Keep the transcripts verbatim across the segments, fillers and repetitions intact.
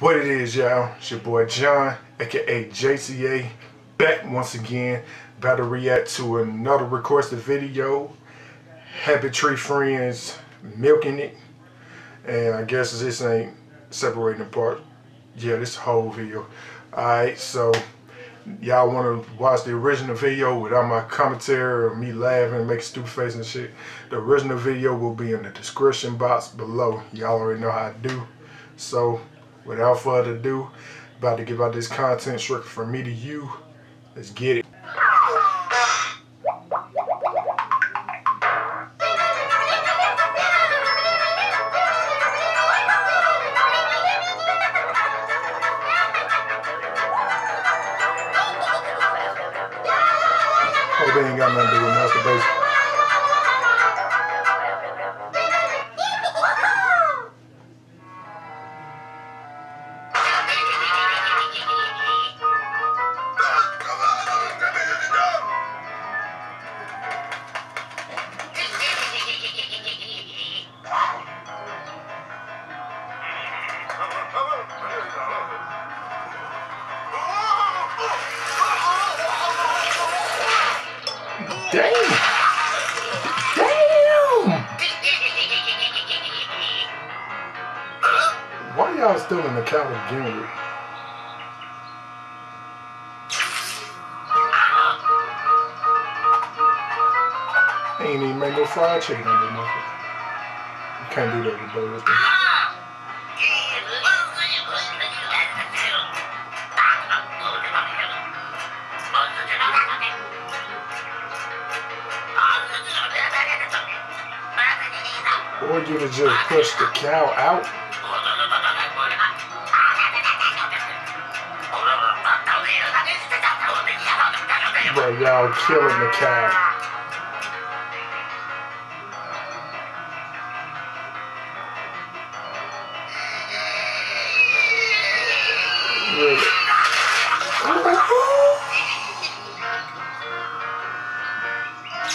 What it is, y'all, it's your boy John, aka J C A, back once again, about to react to another requested video, Happy Tree Friends, Milking It, and I guess this ain't separating apart, yeah, this whole video. Alright, so y'all want to watch the original video without my commentary or me laughing, making stupid faces and shit. The original video will be in the description box below, y'all already know how I do, so without further ado, about to give out this content, Shrek from me to you. Let's get it. Hope they ain't got nothing to do with masturbation. Damn! Damn! Why y'all still in the couch again? Ain't even make no fried chicken in the market. You can't do that with those things. Or you to just push the cow out. But y'all killing the cow.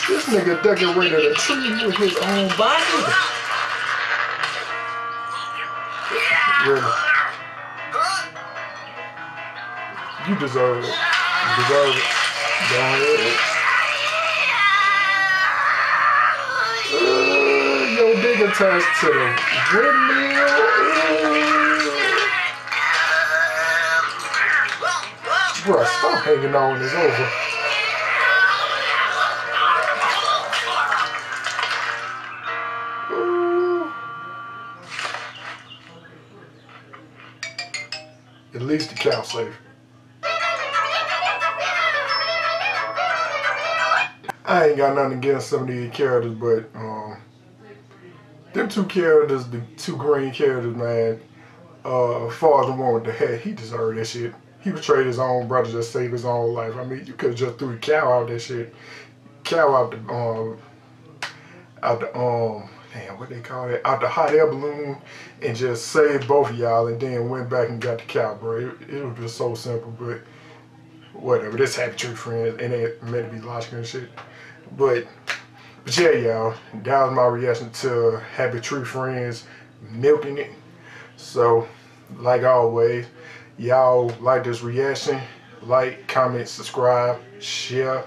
This nigga decorated a tree with his own body. Really? You deserve it. You deserve it. Don't hurt it. Uh, your dick attached to the windmill. Bruh, stop hanging on. It's over. At least the cow safe. I ain't got nothing against some of these characters, but um, them two characters, the two green characters, man. Uh, as far as the one with the hat, he deserved that shit. He betrayed his own brother, just saved his own life. I mean, you could just threw the cow out that shit. Cow out the um, out the um. Damn, what they call that? Out the hot air balloon and just saved both of y'all and then went back and got the cow, bro. It, it was just so simple, but whatever. This Happy Tree Friends, and it meant to be logical and shit. But, but yeah, y'all, that was my reaction to Happy Tree Friends Milking It. So, like always, y'all like this reaction, like, comment, subscribe, share.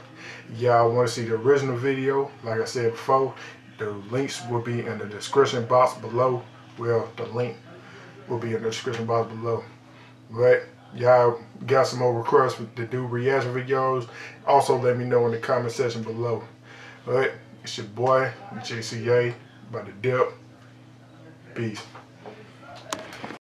Y'all want to see the original video, like I said before. The links will be in the description box below. Well, the link will be in the description box below. But y'all got some more requests to do reaction videos. Also, let me know in the comment section below. But it's your boy J C A, about to dip. Peace.